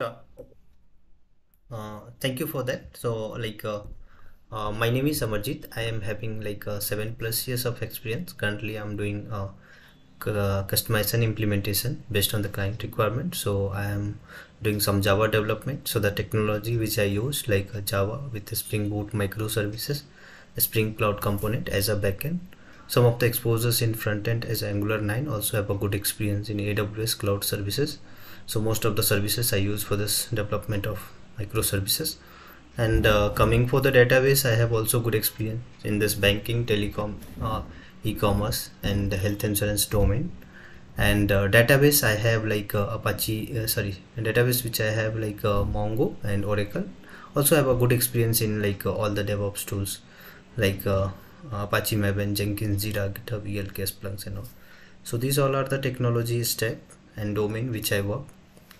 Thank you for that. So like my name is Samarjit. I am having like 7+ years of experience. Currently I'm doing customization implementation based on the client requirement. So I am doing some Java development. So the technology which I use, like Java with the Spring Boot microservices, the Spring Cloud component as a backend. Some of the exposures in front end as Angular 9, also have a good experience in AWS cloud services. So most of the services I use for this development of microservices. And coming for the database, I have also good experience in this banking, telecom, e-commerce and health insurance domain. And database I have like database which I have like Mongo and Oracle. Also have a good experience in like all the DevOps tools like Apache, Maven, Jenkins, Jira, GitHub, ELK, Splunk and all. So these all are the technology stack and domain which I work.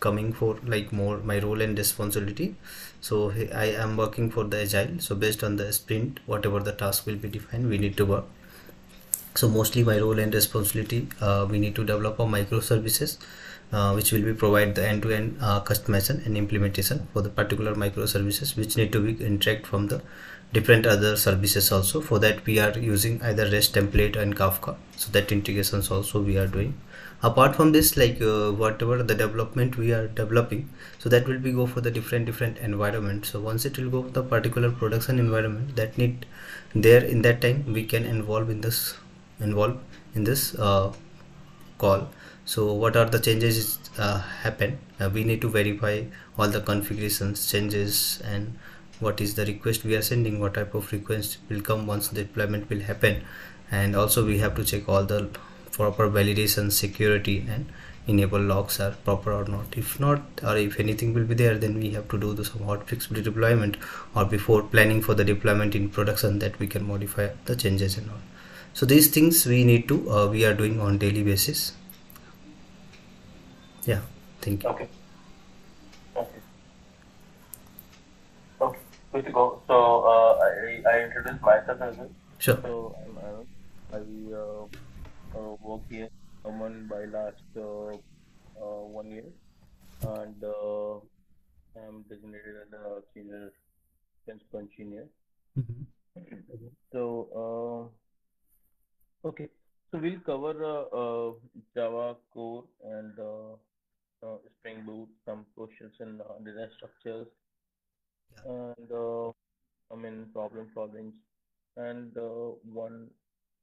Coming for like more my role and responsibility, so I am working for the agile. So based on the sprint, whatever the task will be defined, we need to work. So mostly my role and responsibility, we need to develop our microservices, which will be provide the end-to-end customization and implementation for the particular microservices which need to be interact from the different other services also. For that we are using either REST template and Kafka, so that integrations also we are doing. Apart from this, like whatever the development we are developing, so that will be go for the different environments. So once it will go for the particular production environment that need there, in that time we can involve in this call. So what are the changes happen, we need to verify all the configurations, changes, and what is the request we are sending, what type of request will come once the deployment will happen. And also we have to check all the proper validation, security, and enable logs are proper or not. If not, or if anything will be there, then we have to do some hot fix deployment, or before planning for the deployment in production, that we can modify the changes and all. So these things we need to we are doing on daily basis. Yeah, thank you. Okay. Okay. Good to go. So I introduce myself as well. Sure. So I work here by last 1 year, and I'm designated as a senior principal engineer. Mm-hmm. So okay, so we'll cover Java core and Spring Boot, some questions and data structures, yeah. And I mean problem solving, and one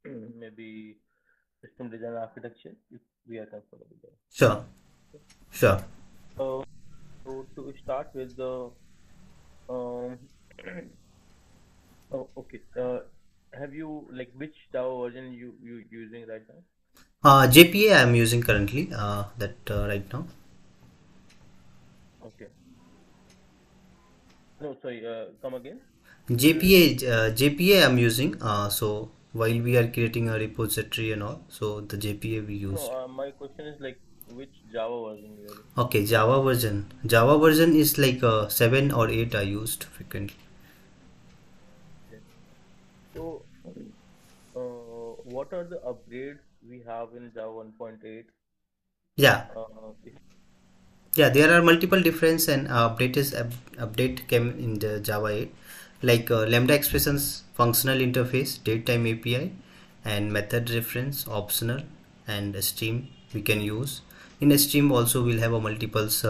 maybe system design architecture, if we are comfortable there. Sure, sure. So to start with the oh, okay, have you, like, which Java version you using right now? JPA I am using currently, right now. Okay. No, sorry, come again. JPA I am using, so while we are creating a repository and all, so the JPA we use. No, my question is like which Java version you are? Okay, Java version. Java version is like 7 or 8 I used frequently. Okay. So, what are the upgrades we have in Java 1.8? Yeah. Yeah, there are multiple difference, and update came in the Java 8. Like lambda expressions, functional interface, datetime API, and method reference optional, and stream we can use. In a stream also we'll have a multiples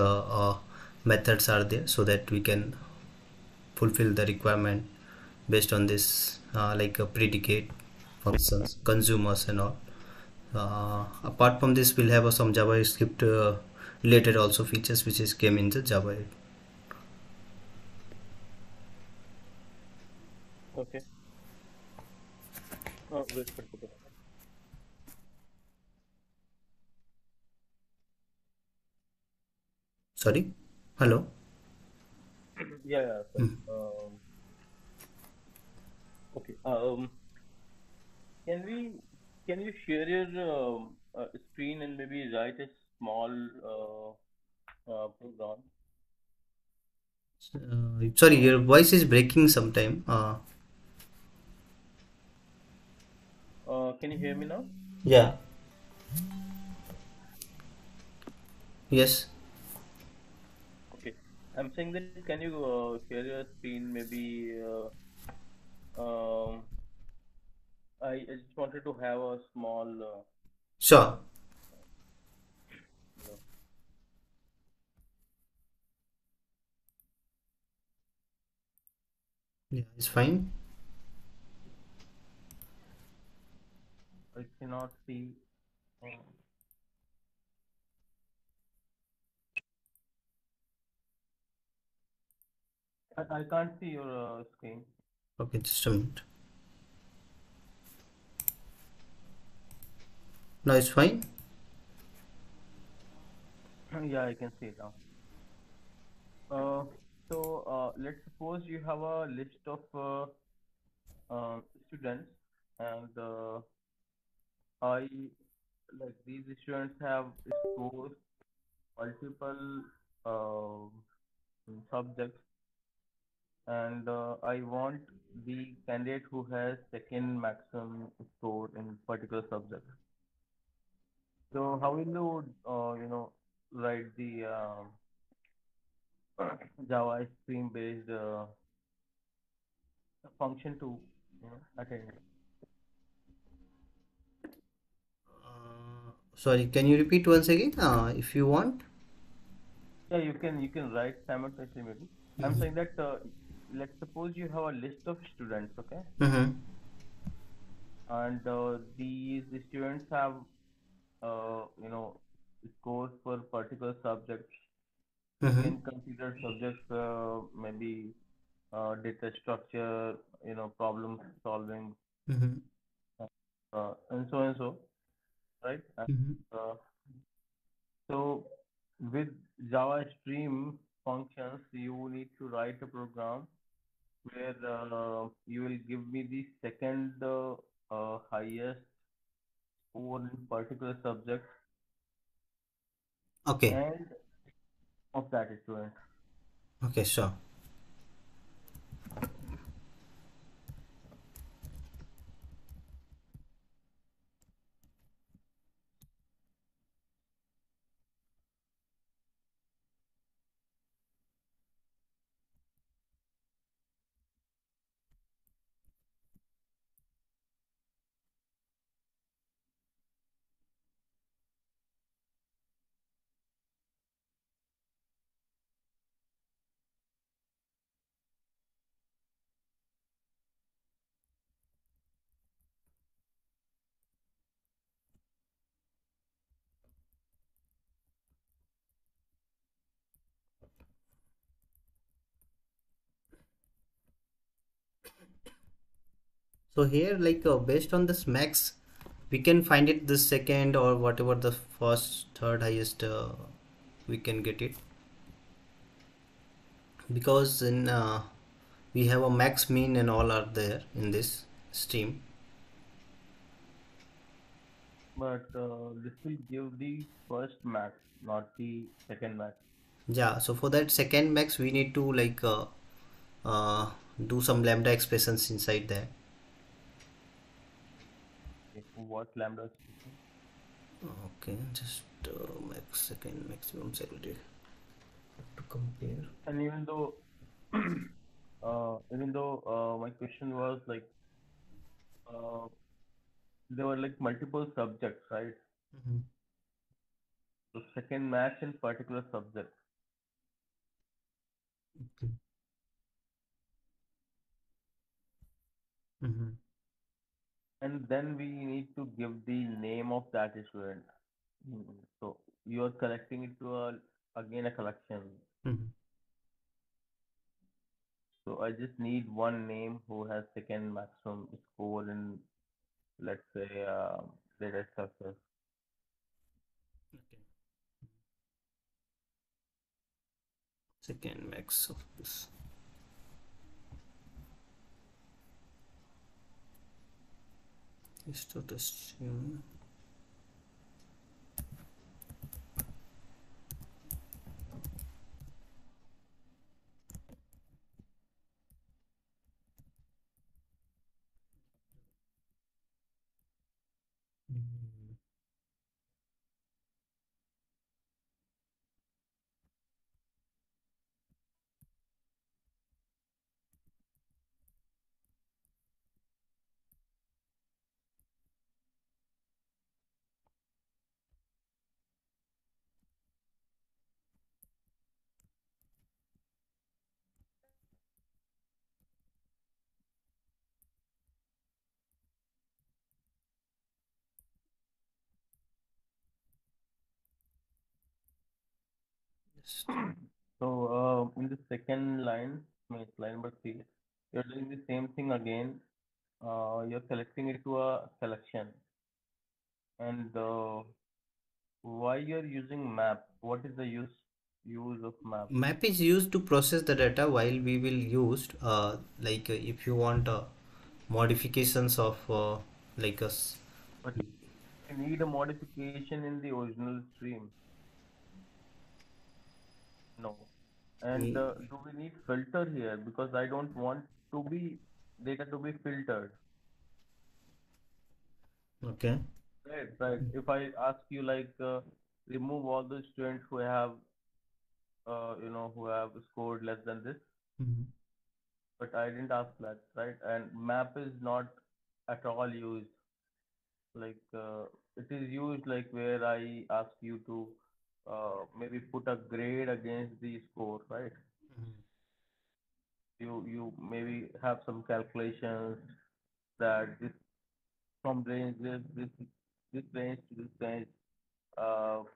methods are there, so that we can fulfill the requirement based on this, like a predicate functions, consumers and all. Apart from this, we'll have some JavaScript related also features which is came in the Java 8. Okay. Oh, wait for it. Sorry? Hello? Yeah, sorry. Okay. Can you share your screen and maybe write a small program? Sorry, your voice is breaking sometime. Can you hear me now? Yeah. Yes. Okay, I'm saying that can you share your screen? Maybe I just wanted to have a small. Sure. Yeah, it's fine. I cannot see. I can't see your screen. Okay, just a minute. Now it's fine. Yeah, I can see it now. So let's suppose you have a list of students, and I like these students have scores multiple subjects. And I want the candidate who has second maximum score in particular subject. So how will you, write the Java stream based function to attain it? Sorry, can you repeat once again? If you want. Yeah, you can write simultaneously. Maybe I'm saying that. Let's suppose you have a list of students, okay? Mm-hmm. And these students have, scores for particular subjects. Mm-hmm. You can consider subjects maybe data structure, problem solving, mm-hmm. And so, right? Mm-hmm. So with Java stream functions, you need to write a program where you will give me the second highest score in particular subject. Okay. And of that student. Okay, sure. So here, like based on this max, we can find it the second or whatever the first, third highest we can get it, because in we have a max, mean, and all are there in this stream. But this will give the first max, not the second max. Yeah. So for that second max, we need to like do some lambda expressions inside there. What lambda? Okay, just max, second maximum secondary to compare. And even though my question was like there were like multiple subjects, right? Mm-hmm. So second match in particular subject. Okay. Mm-hmm. And then we need to give the name of that student. Mm-hmm. So you are collecting it to again a collection. Mm-hmm. So I just need one name who has second maximum score in, let's say, data structure. Okay. Second max of this. Just to assume. list. So in the second line, it's line number 3, you're doing the same thing again. You're selecting it to a selection. And why you're using map? What is the use of map? Map is used to process the data, while we will use like if you want modifications of like us. But you need a modification in the original stream. No. And do we need filter here? Because I don't want to be data to be filtered. Okay. Right, right. If I ask you like remove all the students who have who have scored less than this, but I didn't ask that, right? And map is not at all used. Like it is used like where I ask you to maybe put a grade against the score, right? You maybe have some calculations that this from range this range to this range,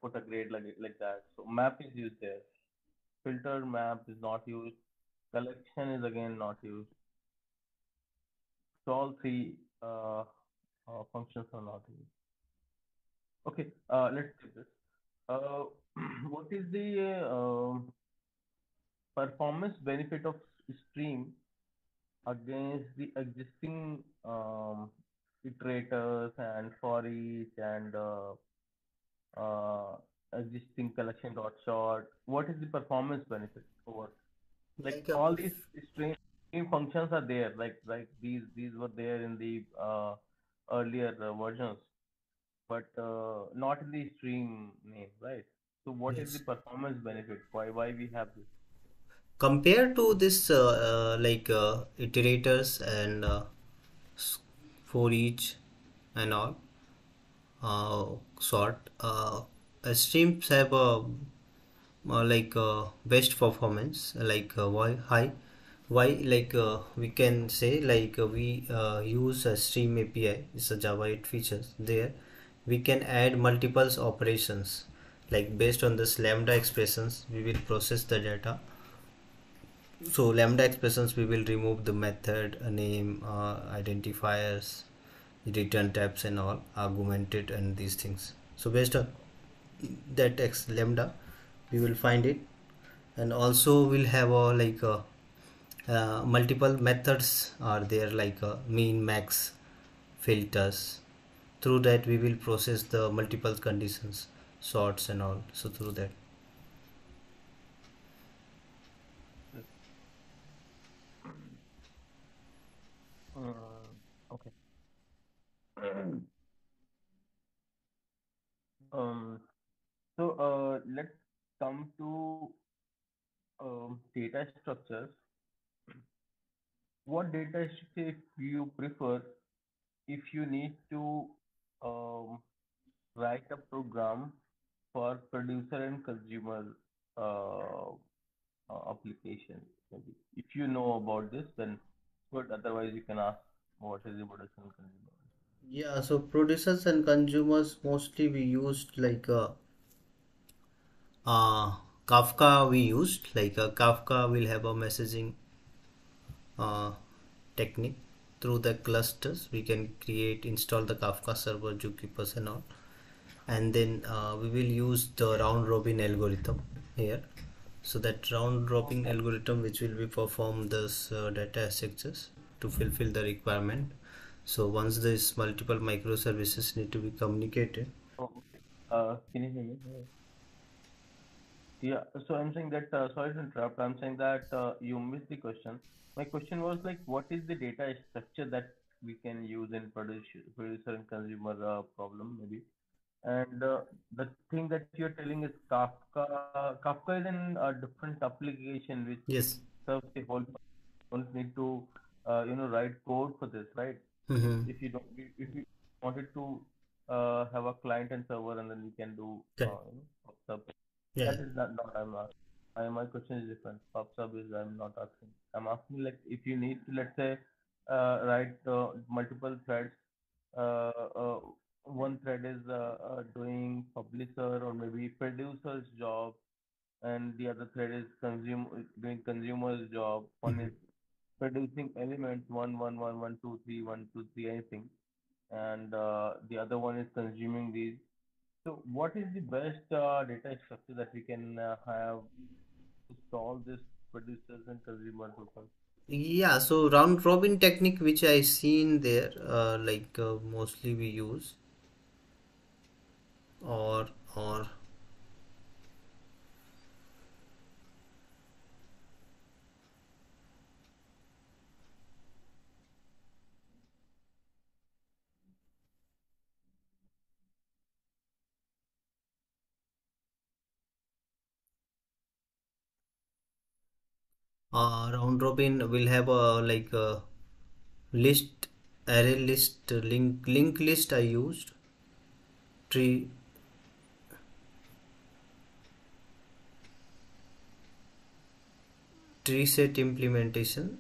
put a grade like that. So map is used there. Filter map is not used. Collection is again not used. So all three functions are not used. Okay, let's do this. What is the performance benefit of stream against the existing iterators and for each and existing collection.sort? What is the performance benefit over? Like all these stream functions are there. Like these were there in the earlier versions, but not in the stream name, right? So what is the performance benefit? Why we have this? Compared to this like iterators and for each and all sort, streams have a like best performance. Like why like we can say like we use a stream API. It's a Java 8 features. There we can add multiples operations. Like based on this lambda expressions, we will process the data. So lambda expressions, we will remove the method, name, identifiers, return types and all, argumented and these things. So based on that x lambda, we will find it. And also we'll have like multiple methods are there, like mean, max, filters. Through that we will process the multiple conditions, sorts and all. So through that. Okay. So let's come to data structures. What data structure you prefer if you need to write a program for producer and consumer application? Maybe if you know about this, then good. Otherwise, you can ask what is the producer and consumer. Yeah, so producers and consumers mostly we used like Kafka. We used like Kafka will have a messaging technique. Through the clusters, we can create, install the Kafka server, JUnipers and all. And then we will use the round robin algorithm here. So that round robin algorithm which will be perform this data structures to fulfill the requirement. So once these multiple microservices need to be communicated. Can you hear me? Yeah, so I'm saying that, sorry to interrupt, I'm saying that you missed the question. My question was like, what is the data structure that we can use in producer and consumer problem maybe? And the thing that you're telling is Kafka. Kafka is in a different application which serves the whole. Don't need to write code for this, right? If you don't, if you wanted to have a client and server, and then you can do PubSub. That is not I'm asking. My question is different. PubSub is I'm not asking. I'm asking like if you need to, let's say, write multiple threads. One thread is doing publisher or maybe producer's job, and the other thread is doing consumer's job. One is producing elements 1, 1, 1, 1, 2, 3, 1, 2, 3, anything, and the other one is consuming these. So what is the best data structure that we can have to solve this producers and consumers problem? Yeah, so round robin technique, which I seen there, mostly we use, or round robin will have a list, array list, link list I used, tree, set implementation,